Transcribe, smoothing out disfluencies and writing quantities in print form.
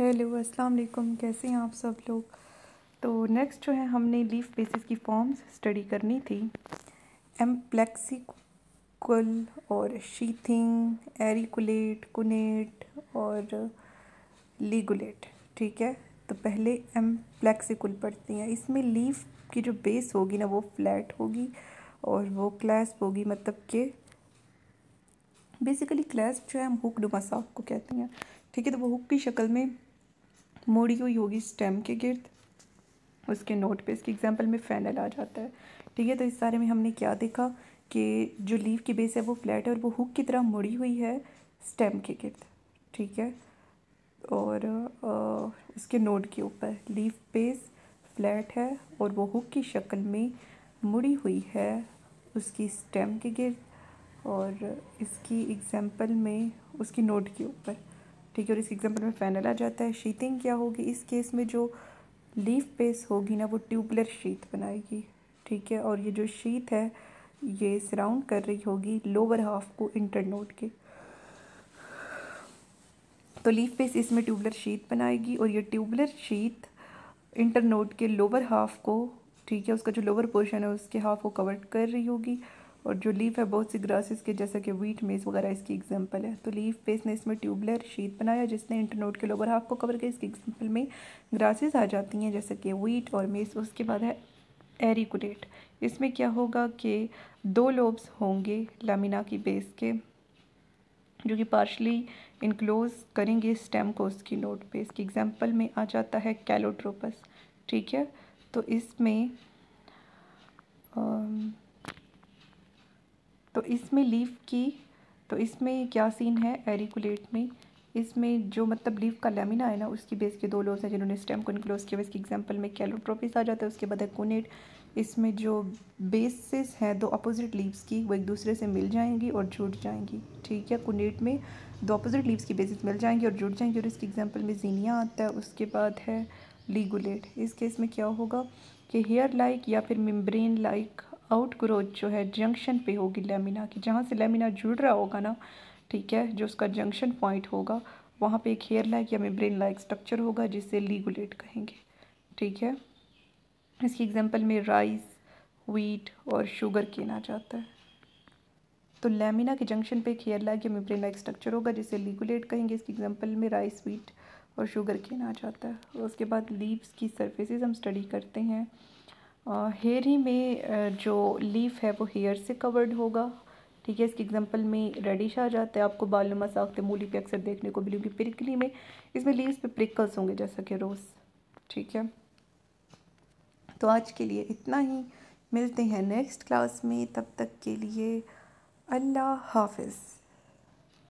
Hello अस्सलाम वालेकुम, कैसे हैं आप सब लोग। तो नेक्स्ट जो है हमने लीफ बेसिस की फॉर्म्स स्टडी करनी थी। एम्प्लेक्सिकल और शीथिंग, एरिकुलेट, कोनेट और लिगुलेट। ठीक है, तो पहले एम्प्लेक्सिकल पढ़ते हैं। इसमें लीफ की जो बेस होगी ना वो फ्लैट होगी और वो क्लैस्प होगी, मतलब कि बेसिकली क्लैस्प जो है हम हुक नुमा साफ को कहते हैं। ठीक है, तो वो हुक की शक्ल में मोड़ी हुई होगी स्टेम के गिर्द, उसके नोट पे। इसके एग्जांपल में फेनल आ जाता है। ठीक है, तो इस सारे में हमने क्या देखा कि जो लीफ की बेस है वो फ्लैट है और वो हुक की तरह मुड़ी हुई है स्टेम के गिर्द। ठीक है, और उसके नोट के ऊपर लीफ बेस फ्लैट है और वो हुक की शक्ल में मुड़ी हुई है उसकी स्टेम के गिर्द और इसकी एग्जांपल में उसकी नोट के ऊपर। ठीक है, और इसके एग्जांपल में फेनल आ जाता है। शीथिंग क्या होगी इस केस में? जो लीफ बेस होगी ना वो ट्यूबुलर शीथ बनाएगी। ठीक है, और ये जो शीथ है ये सराउंड कर रही होगी लोअर हाफ को इंटरनोड के। तो लीफ बेस इसमें ट्यूबुलर शीथ बनाएगी और ये ट्यूबुलर शीथ इंटरनोड के लोअर हाफ को, ठीक है, उसका जो लोअर पोर्शन है उसके हाफ को कवर कर रही होगी। और जो लीफ है बहुत सी ग्रासेस के, जैसा कि व्हीट, मेज वगैरह इसकी एग्जांपल है। तो लीफ बेस ने इसमें ट्यूबुलर शीथ बनाया जिसने इंटरनोड के लोअर हाफ को कवर किया। इसके एग्जांपल में ग्रासेस आ जाती हैं जैसे कि व्हीट और मेज। उसके बाद है एरिकुलेट। इसमें क्या होगा कि दो लोब्स होंगे लामिना की बेस के जो कि पार्शली इनक्लोज करेंगे स्टेम को उसकी नोड पे। इसकी एग्जाम्पल में आ जाता है कैलोट्रोपस। ठीक है, तो इसमें इसमें क्या सीन है एरिकुलेट में? इसमें जो मतलब लीफ का लेमिना है ना उसकी बेस के दो लोब्स हैं जिन्होंने स्टेम को इनक्लोज किया। इसके एग्जांपल में कैलोट्रोपिस आ जाता है। उसके बाद है कोनेट। इसमें जो बेसिस हैं दो अपोजिट लीव्स की वो एक दूसरे से मिल जाएंगी और जुड़ जाएंगी। ठीक है, कोनेट में दो अपोजिट लीव्स की बेसिस मिल जाएंगी और जुड़ जाएंगी। और इसके एग्जाम्पल में ज़ीनिया आता है। उसके बाद है लिगुलेट। इस केस में क्या होगा कि हेयर लाइक या फिर मेम्ब्रेन लाइक आउटग्रोथ जो है जंक्शन पे होगी लेमिना की, जहाँ से लेमिना जुड़ रहा होगा ना। ठीक है, जो उसका जंक्शन पॉइंट होगा वहाँ पे एक हेयर लाइक या मेम्ब्रेन लाइक स्ट्रक्चर होगा जिसे लिगुलेट कहेंगे। ठीक है, इसकी एग्जांपल में राइस, व्हीट और शुगर केन आ जाता है। तो लेमिना के जंक्शन पे एक हेयर लाइक या मेम्ब्रेन लाइक स्ट्रक्चर होगा जिसे लिगुलेट कहेंगे। इसकी एग्जाम्पल में राइस, व्हीट और शुगर केन आ जाता है। और उसके बाद लीव्स की सर्फेसिस हम स्टडी करते हैं। हेयर ही में जो लीफ है वो हेयर से कवर्ड होगा। ठीक है, इसके एग्जांपल में रेडिश आ जाता है। आपको बालनुमा साख्ते मूली पे अक्सर देखने को मिलेगी, पिरिकली में। इसमें लीव्स पे प्रिकल्स होंगे जैसा कि रोज़। ठीक है, तो आज के लिए इतना ही। मिलते हैं नेक्स्ट क्लास में, तब तक के लिए अल्लाह हाफिज़।